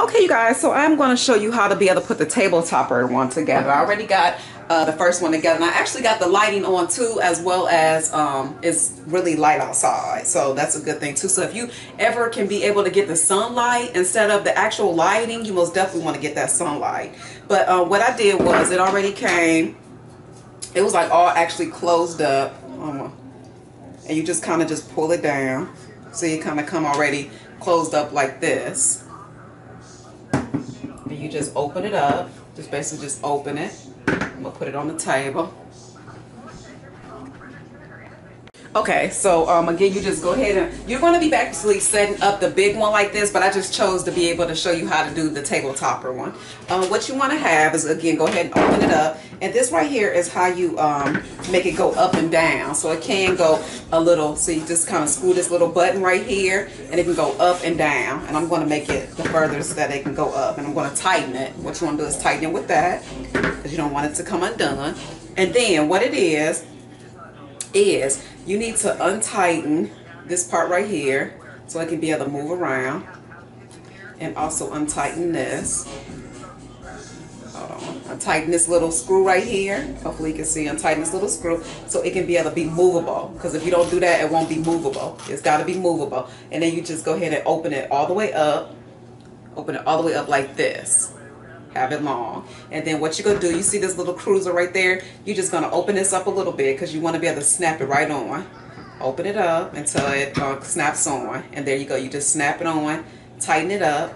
Okay, you guys, so I'm going to show you how to be able to put the table topper one together. I already got the first one together, and I actually got the lighting on too, as well as it's really light outside, so that's a good thing too. So if you ever can be able to get the sunlight instead of the actual lighting, you most definitely want to get that sunlight. But what I did was, it already came, it was like all actually closed up, and you just kind of just pull it down. See, it kind of come already closed up like this, and you just open it up, just basically just open it. I'm gonna put it on the table. Okay, so again, you just go ahead and you're gonna be basically setting up the big one like this, but I just chose to be able to show you how to do the table topper one. What you want to have is, again, go ahead and open it up, and this right here is how you make it go up and down, so it can go a little, so you just kind of screw this little button right here and it can go up and down, and I'm going to make it the furthest so that it can go up, and I'm going to tighten it. What you want to do is tighten it with that, because you don't want it to come undone. And then what it is you need to untighten this part right here so it can be able to move around, and also untighten this. Hold on. Untighten this little screw right here. Hopefully you can see, untighten this little screw so it can be able to be movable, because if you don't do that, it won't be movable. It's got to be movable. And then you just go ahead and open it all the way up. Open it all the way up like this. Have it long. And then what you're going to do, you see this little cruiser right there? You're just going to open this up a little bit, because you want to be able to snap it right on. Open it up until it snaps on. And there you go. You just snap it on, tighten it up,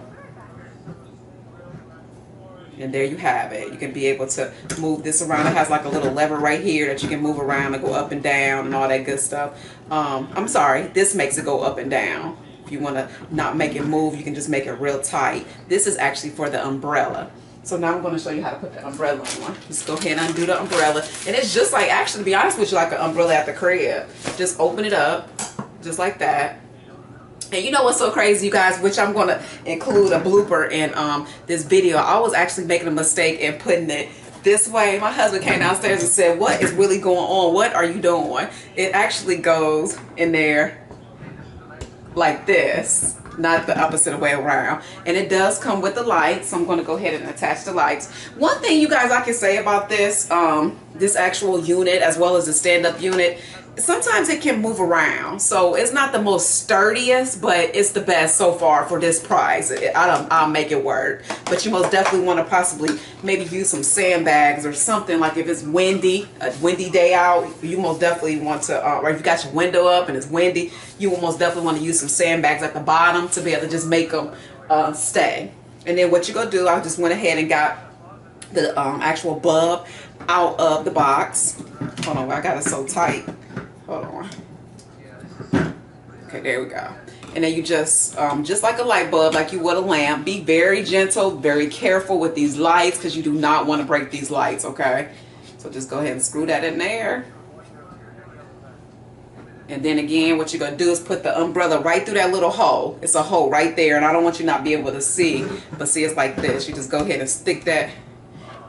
and there you have it. You can be able to move this around. It has like a little lever right here that you can move around and go up and down and all that good stuff. I'm sorry, this makes it go up and down. If you want to not make it move, you can just make it real tight. This is actually for the umbrella. So now I'm going to show you how to put the umbrella on. Just go ahead and undo the umbrella. And it's just like, actually, to be honest with you, like an umbrella at the crib. Just open it up, just like that. And you know what's so crazy, you guys, which I'm going to include a blooper in this video. I was actually making a mistake and putting it this way. My husband came downstairs and said, "What is really going on? What are you doing?" It actually goes in there like this, not the opposite way around. And it does come with the lights, so I'm going to go ahead and attach the lights. One thing, you guys, I can say about this this actual unit, as well as the stand-up unit, sometimes it can move around, so it's not the most sturdiest, but it's the best so far for this price. I'll make it work, but you most definitely want to possibly maybe use some sandbags or something, like if it's windy, a windy day out, you most definitely want to or if you got your window up and it's windy, you will most definitely want to use some sandbags at the bottom to be able to just make them stay. And then what you're gonna do, I just went ahead and got the actual bulb out of the box. Hold on, I got it so tight. Hold on. Okay, there we go. And then you just like a light bulb, like you would a lamp, be very gentle, very careful with these lights, because you do not want to break these lights, okay? So just go ahead and screw that in there. And then again, what you're going to do is put the umbrella right through that little hole. It's a hole right there, and I don't want you not be able to see, but see, it's like this. You just go ahead and stick that.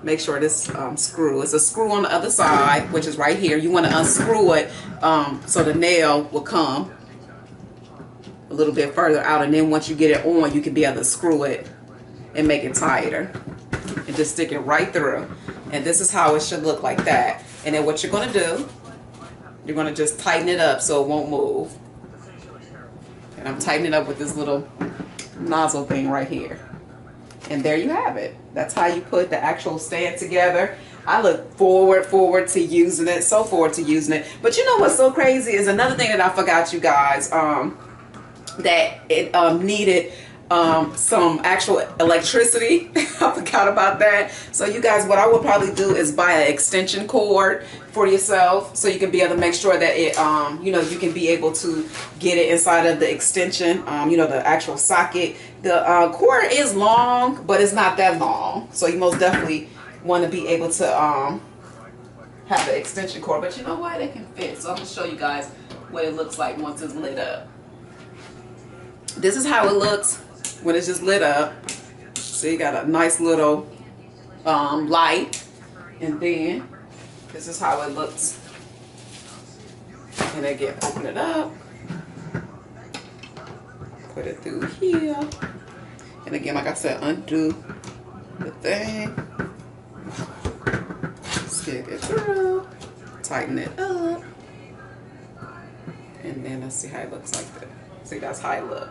Make sure this screw, it's a screw on the other side, which is right here. You want to unscrew it so the nail will come a little bit further out, and then once you get it on, you can be able to screw it and make it tighter, and just stick it right through. And this is how it should look, like that. And then what you're going to do, you're going to just tighten it up so it won't move. And I'm tightening it up with this little nozzle thing right here. And there you have it. That's how you put the actual stand together. I look forward to using it, so forward to using it. But you know what's so crazy is another thing that I forgot, you guys, that it needed some actual electricity. I forgot about that. So you guys, what I would probably do is buy an extension cord for yourself, so you can be able to make sure that it you know, you can be able to get it inside of the extension, you know, the actual socket. The cord is long, but it's not that long, so you most definitely want to be able to have the extension cord. But you know what, it can fit, so I'm gonna show you guys what it looks like once it's lit up. This is how it looks when it's just lit up. So you got a nice little light, and then this is how it looks. And again, open it up, put it through here, And again, like I said, undo the thing, stick it through, tighten it up, and then let's see how it looks like that. See, that's how it looks.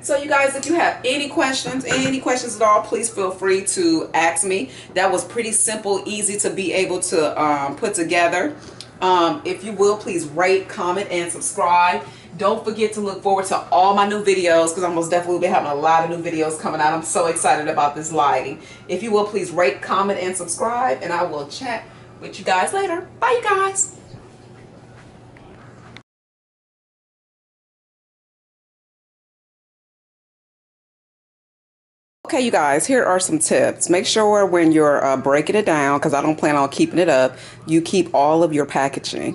So you guys, if you have any questions at all, please feel free to ask me. That was pretty simple, easy to be able to put together. If you will, please rate, comment, and subscribe. Don't forget to look forward to all my new videos, because I most definitely will be having a lot of new videos coming out. I'm so excited about this lighting. If you will, please rate, comment, and subscribe, and I will chat with you guys later. Bye, you guys. Okay, you guys, here are some tips. Make sure when you're breaking it down, because I don't plan on keeping it up, you keep all of your packaging.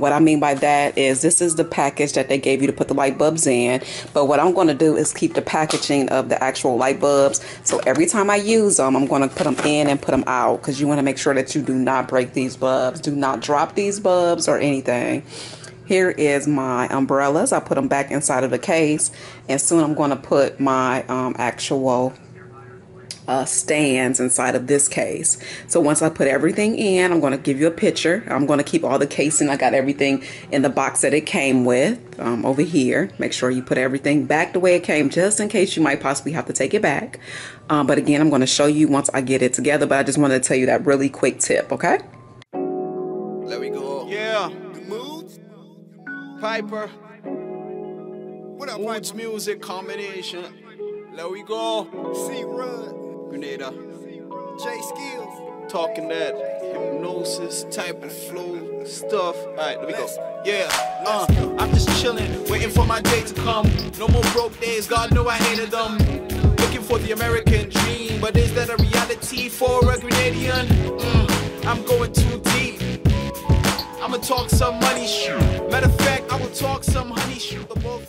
What I mean by that is this is the package that they gave you to put the light bulbs in, but what I'm going to do is keep the packaging of the actual light bulbs. So every time I use them, I'm going to put them in and put them out, because you want to make sure that you do not break these bulbs. Do not drop these bulbs or anything. Here is my umbrellas. I put them back inside of the case, and soon I'm going to put my actual stands inside of this case. So once I put everything in, I'm going to give you a picture. I'm going to keep all the casing. I got everything in the box that it came with over here. Make sure you put everything back the way it came, just in case you might possibly have to take it back. But again, I'm going to show you once I get it together, but I just wanted to tell you that really quick tip, okay? There we go. Yeah. The Moods. Piper. What up, Moods music combination. There we go. See Run. Grenada, J Skills, talking that hypnosis type of flow stuff. Alright, let me go. Yeah, I'm just chilling, waiting for my day to come. No more broke days, God knew I hated them. Looking for the American dream, but is that a reality for a Grenadian? I'm going too deep. I'ma talk some money shoot. Matter of fact, I will talk some honey shoot.